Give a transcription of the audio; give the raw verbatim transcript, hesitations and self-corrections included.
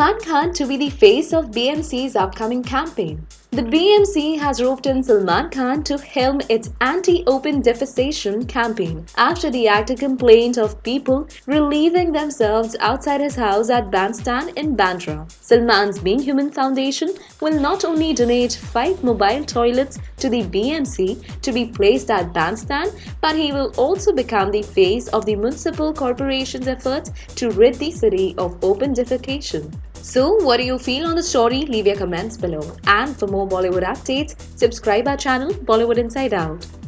Salman Khan to be the face of B M C's upcoming campaign. The B M C has roped in Salman Khan to helm its anti-open defecation campaign after the actor complained of people relieving themselves outside his house at Bandstand in Bandra. Salman's Being Human Foundation will not only donate five mobile toilets to the B M C to be placed at Bandstand, but he will also become the face of the municipal corporation's efforts to rid the city of open defecation. So, what do you feel on the story? Leave your comments below. And for more Bollywood updates, subscribe our channel Bollywood Inside Out.